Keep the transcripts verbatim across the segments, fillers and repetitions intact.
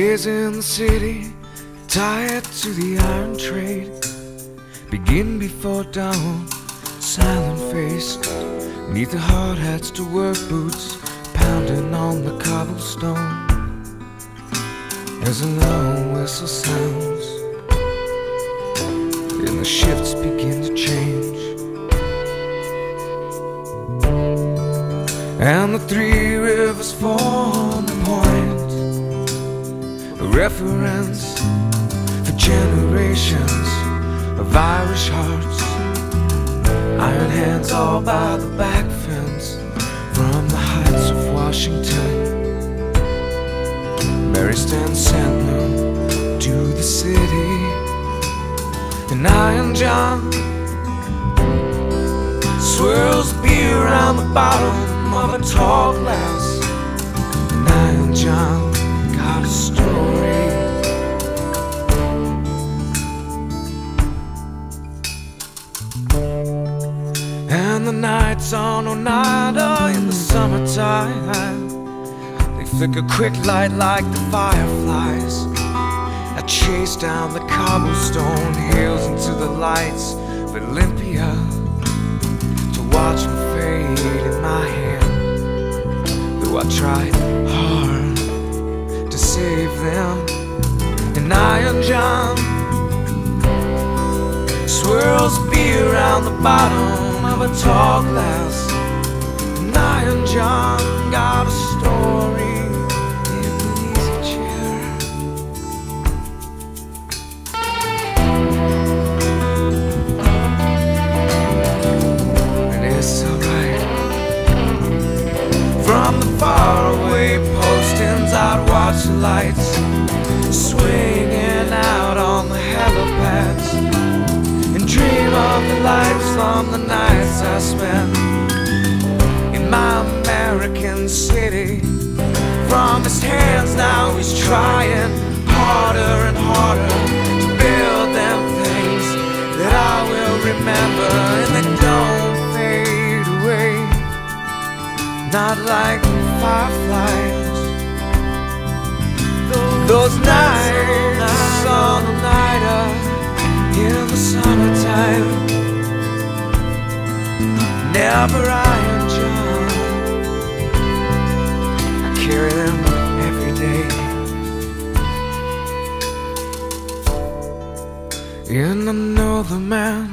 Tears in the city, tied to the iron trade. Begin before dawn, silent-faced, neath the hard hats to work boots, pounding on the cobblestone. As a long whistle sounds, and the shifts begin to change, and the three rivers form a point, a reference for generations of Irish hearts, iron hands all by the back fence, from the heights of Washington. Mary stands sentinel to the city, and Iron John swirls beer around the bottom of a tall glass. And Iron John got a story. And the nights on Oneida in the summertime, flick a quick light like the fireflies. I chase down the cobblestone hills into the lights of Olympia to watch them fade in my hand, though I tried hard to save them. And Iron John swirls beer around the bottom of a tall glass. And Iron John got a story. Postings, I'd watch the lights swinging out on the helipads, and dream of the lights from the nights I spent in my American city. From his hands now he's trying harder and harder to build them things that I will remember, and they don't fade away, not like fireflies. Those nights on Oneida in the summertime, never Iron John. I carry them every day. And I know the man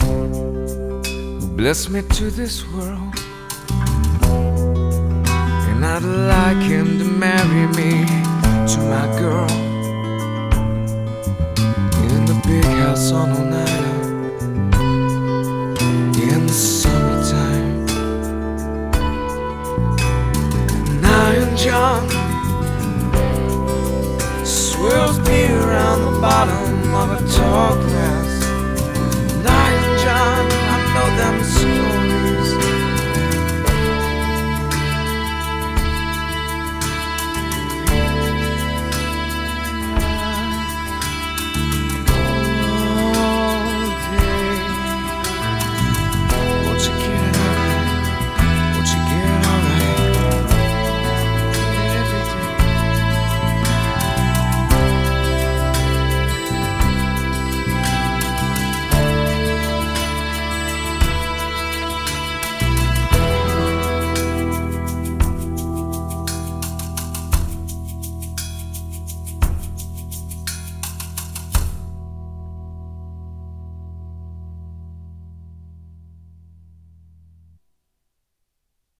who blessed me to this world. I'd like him to marry me to my girl in the big house on Oneida.